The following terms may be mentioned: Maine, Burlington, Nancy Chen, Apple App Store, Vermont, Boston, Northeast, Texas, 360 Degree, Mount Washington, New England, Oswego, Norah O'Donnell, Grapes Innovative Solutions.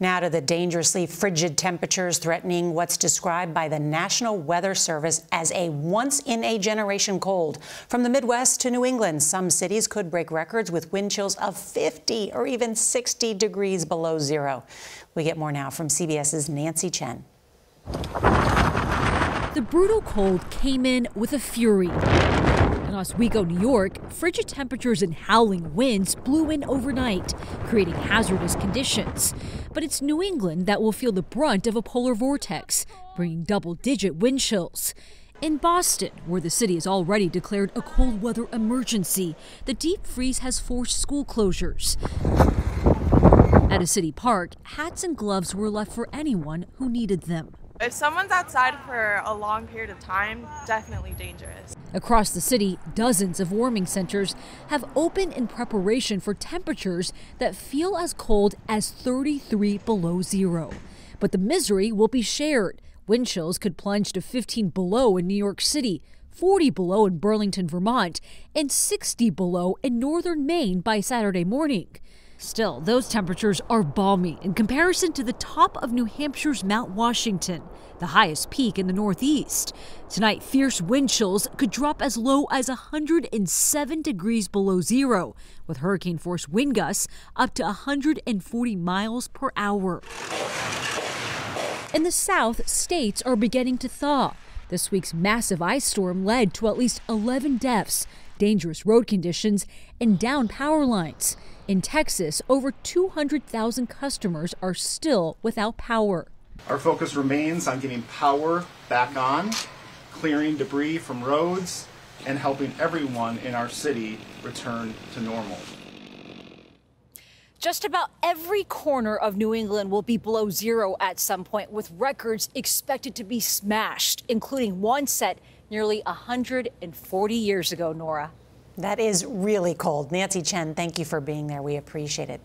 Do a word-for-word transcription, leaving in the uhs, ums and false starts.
Now to the dangerously frigid temperatures threatening what's described by the National Weather Service as a once-in-a-generation cold. From the Midwest to New England, some cities could break records with wind chills of fifty or even sixty degrees below zero. We get more now from C B S's Nancy Chen. The brutal cold came in with a fury. In Oswego, New York, frigid temperatures and howling winds blew in overnight, creating hazardous conditions. But it's New England that will feel the brunt of a polar vortex, bringing double-digit wind chills. In Boston, where the city has already declared a cold weather emergency, the deep freeze has forced school closures. At a city park, hats and gloves were left for anyone who needed them. If someone's outside for a long period of time, definitely dangerous. Across the city, dozens of warming centers have opened in preparation for temperatures that feel as cold as thirty-three below zero. But the misery will be shared. Wind chills could plunge to fifteen below in New York City, forty below in Burlington, Vermont, and sixty below in northern Maine by Saturday morning. Still, those temperatures are balmy in comparison to the top of New Hampshire's Mount Washington, the highest peak in the Northeast. Tonight, fierce wind chills could drop as low as one hundred seven degrees below zero, with hurricane-force wind gusts up to one hundred forty miles per hour. In the South, states are beginning to thaw. This week's massive ice storm led to at least eleven deaths, dangerous road conditions, and downed power lines. In Texas, over two hundred thousand customers are still without power. Our focus remains on getting power back on, clearing debris from roads, and helping everyone in our city return to normal. Just about every corner of New England will be below zero at some point, with records expected to be smashed, including one set nearly one hundred forty years ago, Nora. That is really cold. Nancy Chen, thank you for being there. We appreciate it.